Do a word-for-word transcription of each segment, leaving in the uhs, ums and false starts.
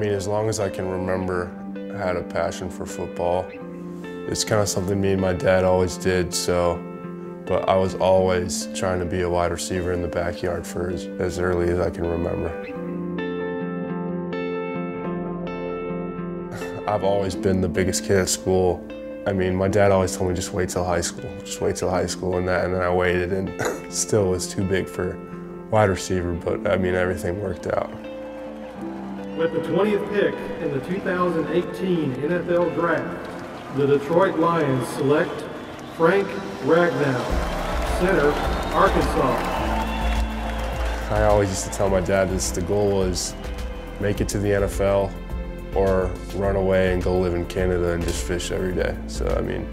mean, as long as I can remember, I had a passion for football. It's kind of something me and my dad always did, so, but I was always trying to be a wide receiver in the backyard for as, as early as I can remember. I've always been the biggest kid at school. I mean, my dad always told me, just wait till high school, just wait till high school and that, and then I waited and still was too big for wide receiver, but I mean, everything worked out. With the twentieth pick in the two thousand eighteen N F L Draft, the Detroit Lions select Frank Ragnow, center, Arkansas. I always used to tell my dad this, the goal was make it to the N F L or run away and go live in Canada and just fish every day. So I mean,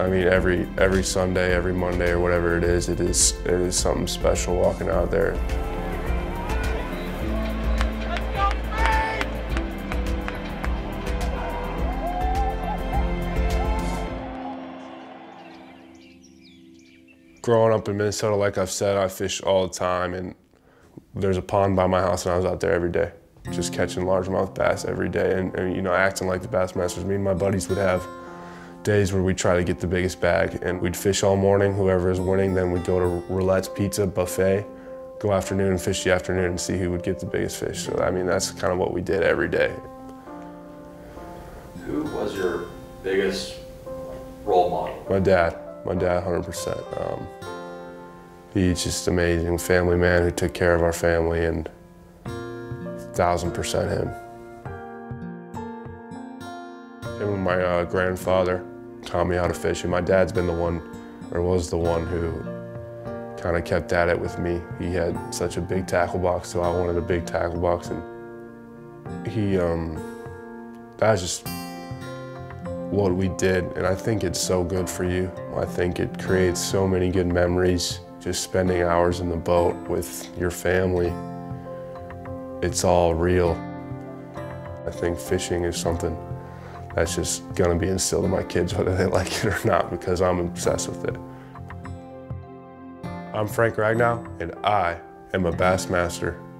I mean every every Sunday, every Monday or whatever it is, it is it is something special walking out there. Growing up in Minnesota, like I've said, I fish all the time, and there's a pond by my house, and I was out there every day, just catching largemouth bass every day, and, and you know, acting like the Bassmasters. Me and my buddies would have days where we'd try to get the biggest bag, and we'd fish all morning, whoever is winning, then we'd go to Roulette's Pizza Buffet, go afternoon and fish the afternoon and see who would get the biggest fish. So, I mean, that's kind of what we did every day. Who was your biggest role model? My dad. My dad, one hundred percent. Um, he's just amazing, family man who took care of our family, and one thousand percent him. Him and my uh, grandfather taught me how to fish, and my dad's been the one, or was the one, who kind of kept at it with me. He had such a big tackle box, so I wanted a big tackle box, and he, um, that was just what we did, and I think it's so good for you. I think it creates so many good memories, just spending hours in the boat with your family. It's all real. I think fishing is something that's just gonna be instilled in my kids, whether they like it or not, because I'm obsessed with it. I'm Frank Ragnow, and I am a Bassmaster.